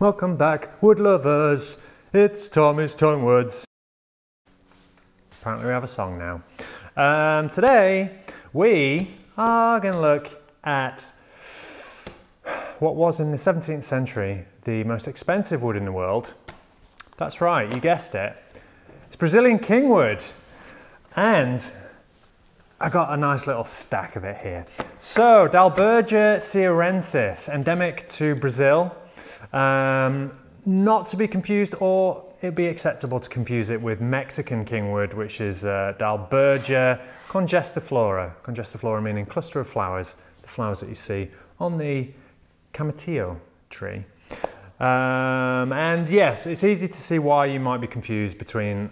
Welcome back, wood lovers. It's Tommy's Tonewoods. Apparently we have a song now. Today we are going to look at what was in the 17th century the most expensive wood in the world. That's right, you guessed it. It's Brazilian Kingwood. And I got a nice little stack of it here. So Dalbergia sierensis, endemic to Brazil. Not to be confused, or it'd be acceptable to confuse it with Mexican Kingwood, which is Dalbergia congestiflora. Congestiflora meaning cluster of flowers, the flowers that you see on the camatillo tree. And yes, it's easy to see why you might be confused between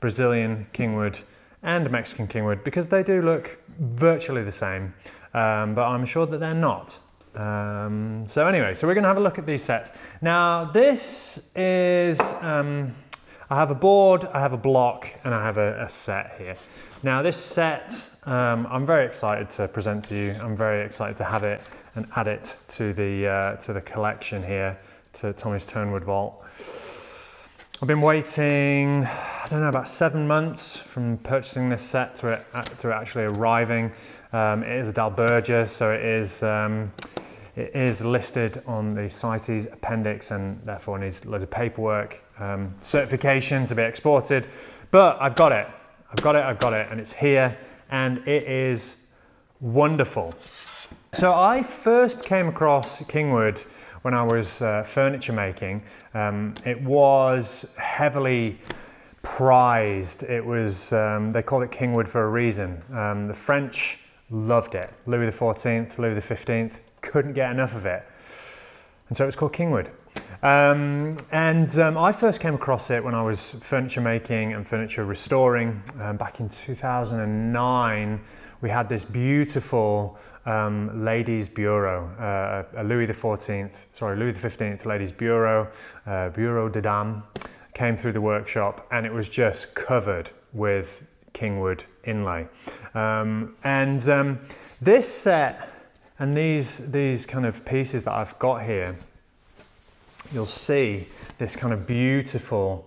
Brazilian Kingwood and Mexican Kingwood, because they do look virtually the same, but I'm sure that they're not. So anyway, so we're going to have a look at these sets. Now this is, I have a board, I have a block, and I have a set here. Now this set, I'm very excited to present to you. I'm very excited to have it and add it to the collection here, to Tommy's Tonewood Vault. I've been waiting, I don't know, about 7 months from purchasing this set to it actually arriving. It is a Dalbergia, so it is listed on the CITES appendix and therefore needs loads of paperwork, certification to be exported. But I've got it, I've got it, I've got it, and it's here, and it is wonderful. So I first came across Kingwood when I was furniture making. It was heavily prized. It was, they called it Kingwood for a reason. The French loved it. Louis XIV, Louis XV, couldn't get enough of it. And so it was called Kingwood. I first came across it when I was furniture making and furniture restoring. Back in 2009, we had this beautiful ladies' bureau, a Louis XV ladies' bureau, Bureau de Dame, came through the workshop, and it was just covered with Kingwood inlay. This set and these kind of pieces that I've got here, you'll see this kind of beautiful,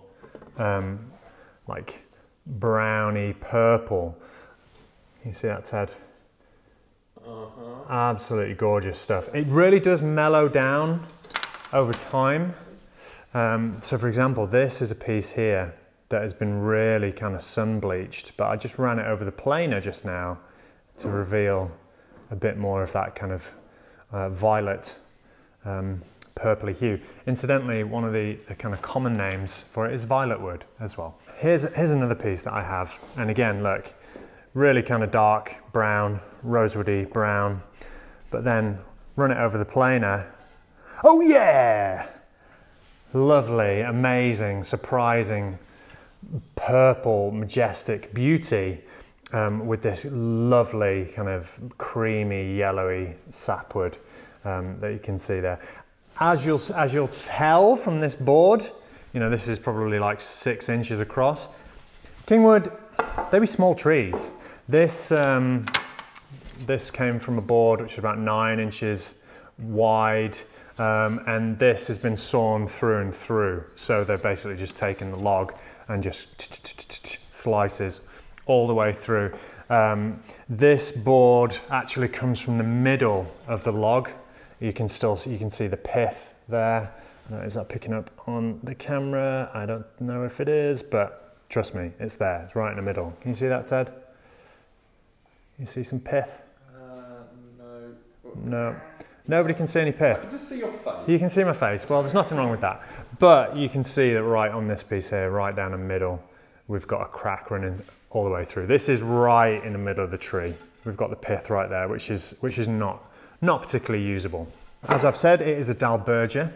like browny purple. You see that, Ted? Absolutely gorgeous stuff. It really does mellow down over time. So for example, this is a piece here that has been really kind of sun bleached, but I just ran it over the planer just now to reveal a bit more of that kind of violet, purpley hue. Incidentally, one of the kind of common names for it is violet wood as well. Here's another piece that I have, and again, look, really kind of dark brown, rosewoody brown, but then run it over the planer. Oh yeah! Lovely, amazing, surprising, purple, majestic beauty with this lovely kind of creamy, yellowy sapwood that you can see there. As you'll tell from this board, you know, this is probably like 6 inches across. Kingwood, they be small trees. This came from a board which is about 9 inches wide, and this has been sawn through and through. So they've basically just taken the log and just slices all the way through. This board actually comes from the middle of the log. You can see the pith there. Is that picking up on the camera? I don't know if it is, but trust me, it's there. It's right in the middle. Can you see that, Ted? You see some pith? No. No. Nobody can see any pith. I can just see your face. You can see my face. Well, there's nothing wrong with that. But you can see that right on this piece here, right down the middle, we've got a crack running all the way through. This is right in the middle of the tree. We've got the pith right there, which is not particularly usable. As I've said, it is a Dalbergia.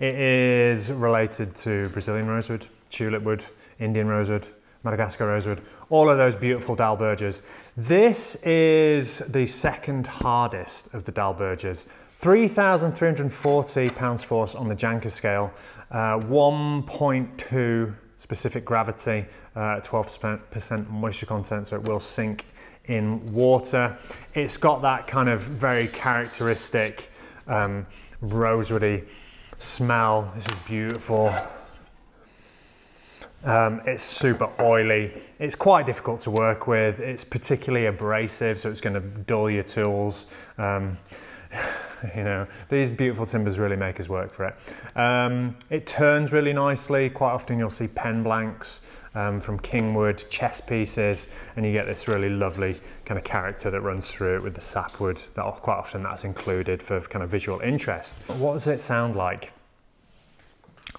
It is related to Brazilian rosewood, tulip wood, Indian rosewood, Madagascar rosewood, all of those beautiful Dalbergias. This is the second hardest of the Dalbergias. 3,340 pounds force on the Janka scale, 1.2 specific gravity, 12% moisture content, so it will sink in water. It's got that kind of very characteristic rosewoody smell. This is beautiful. It's super oily. It's quite difficult to work with. It's particularly abrasive, so it's going to dull your tools. You know, these beautiful timbers really make us work for it. It turns really nicely. Quite often you'll see pen blanks from Kingwood, chess pieces, and you get this really lovely kind of character that runs through it with the sapwood. That quite often that's included for kind of visual interest. What does it sound like?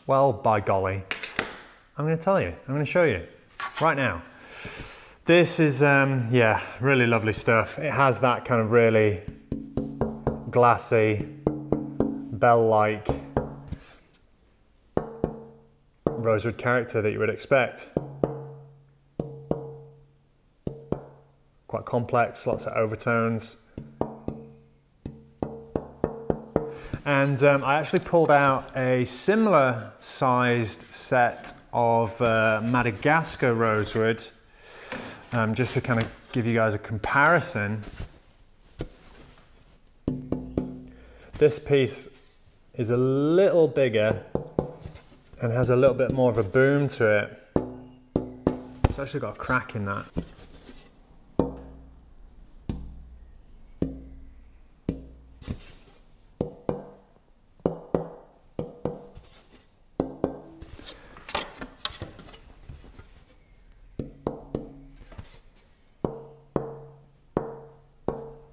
Well, by golly. I'm going to tell you, I'm going to show you right now. This is, yeah, really lovely stuff. It has that kind of really glassy, bell-like rosewood character that you would expect. Quite complex, lots of overtones. And I actually pulled out a similar sized set of Madagascar rosewood, just to kind of give you guys a comparison. This piece is a little bigger and has a little bit more of a boom to it. It's actually got a crack in that.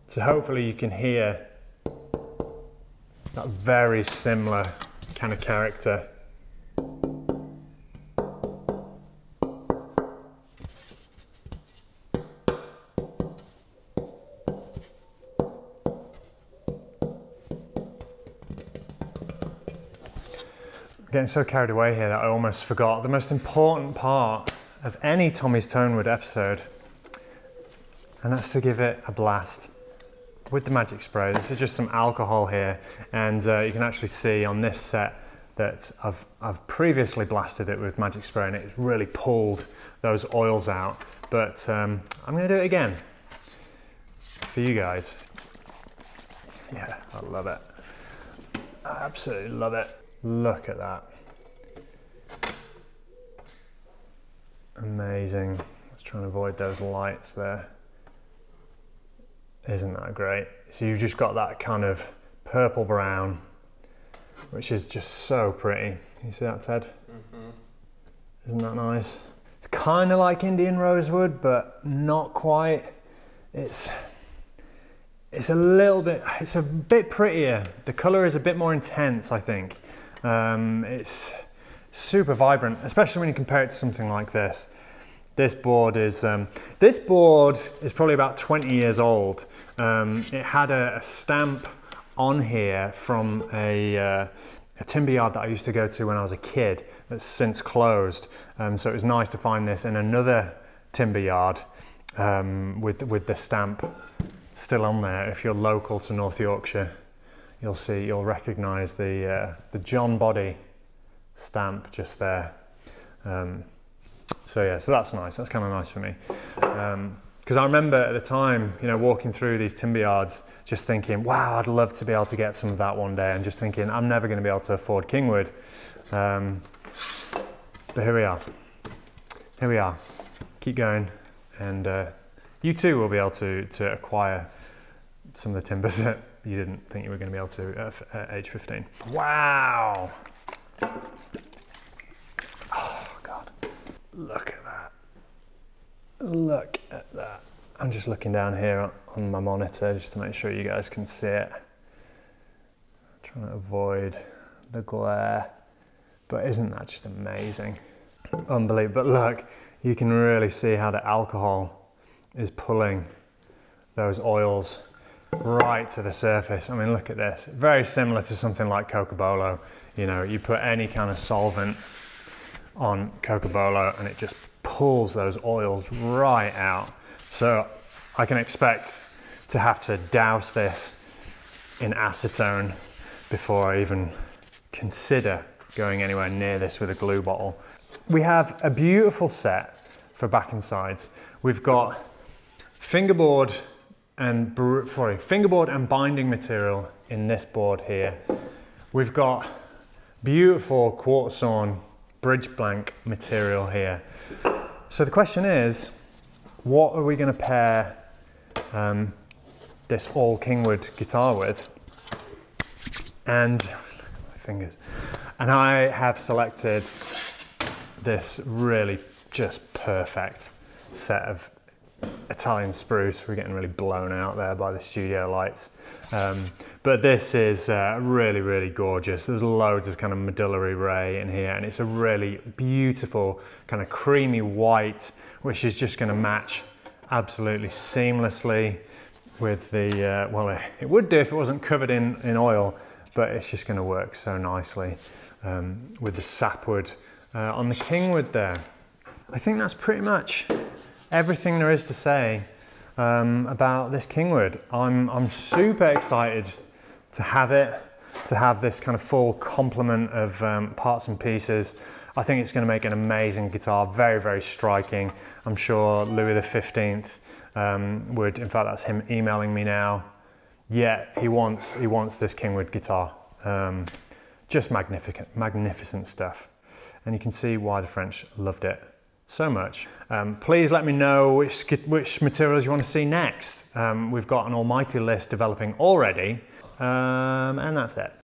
So hopefully you can hear that very similar kind of character. I'm getting so carried away here that I almost forgot the most important part of any Tommy's Tonewood episode, and that's to give it a blast with the magic spray. This is just some alcohol here, and you can actually see on this set that I've previously blasted it with magic spray and it's really pulled those oils out, but I'm gonna do it again for you guys. Yeah, I love it. I absolutely love it. Look at that. Amazing. Let's try and avoid those lights there. Isn't that great? So you've just got that kind of purple brown, which is just so pretty. You see that, Ted? Mm-hmm. Isn't that nice? It's kind of like Indian rosewood, but not quite. It's a little bit, it's a bit prettier. The color is a bit more intense, I think. It's super vibrant, especially when you compare it to something like this. This board is probably about 20 years old. It had a stamp on here from a timber yard that I used to go to when I was a kid that's since closed. So it was nice to find this in another timber yard with the stamp still on there. If you're local to North Yorkshire, you'll see, you'll recognise the John Boddy stamp just there. So yeah, so that's nice. That's kind of nice for me. Because I remember at the time, you know, walking through these timber yards, just thinking, wow, I'd love to be able to get some of that one day. And just thinking, I'm never going to be able to afford Kingwood. But here we are. Here we are. Keep going. And you too will be able to acquire some of the timbers that you didn't think you were going to be able to at age 15. Wow. Look at that. Look at that. I'm just looking down here on my monitor just to make sure you guys can see it. I'm trying to avoid the glare, but isn't that just amazing? Unbelievable. But look, you can really see how the alcohol is pulling those oils right to the surface. I mean, look at this. Very similar to something like Cocobolo. You know, you put any kind of solvent on Cocobolo and it just pulls those oils right out. So I can expect to have to douse this in acetone before I even consider going anywhere near this with a glue bottle. We have a beautiful set for back and sides. We've got fingerboard and binding material in this board here. We've got Beautiful quartzone bridge blank material here. So the question is, what are we going to pair this all Kingwood guitar with? And my fingers. And I have selected this really just perfect set of Italian spruce. We're getting really blown out there by the studio lights. But this is really, really gorgeous. There's loads of kind of medullary ray in here, and it's a really beautiful kind of creamy white, which is just going to match absolutely seamlessly with the, well, it would do if it wasn't covered in oil, but it's just going to work so nicely with the sapwood on the Kingwood there. I think that's pretty much everything there is to say about this Kingwood. I'm super excited to have it, to have this kind of full complement of parts and pieces. I think it's going to make an amazing guitar, very, very striking. I'm sure Louis XV would, in fact, that's him emailing me now. Yeah, he wants this Kingwood guitar. Just magnificent, magnificent stuff. And you can see why the French loved it so much. Please let me know which materials you want to see next. We've got an almighty list developing already, and that's it.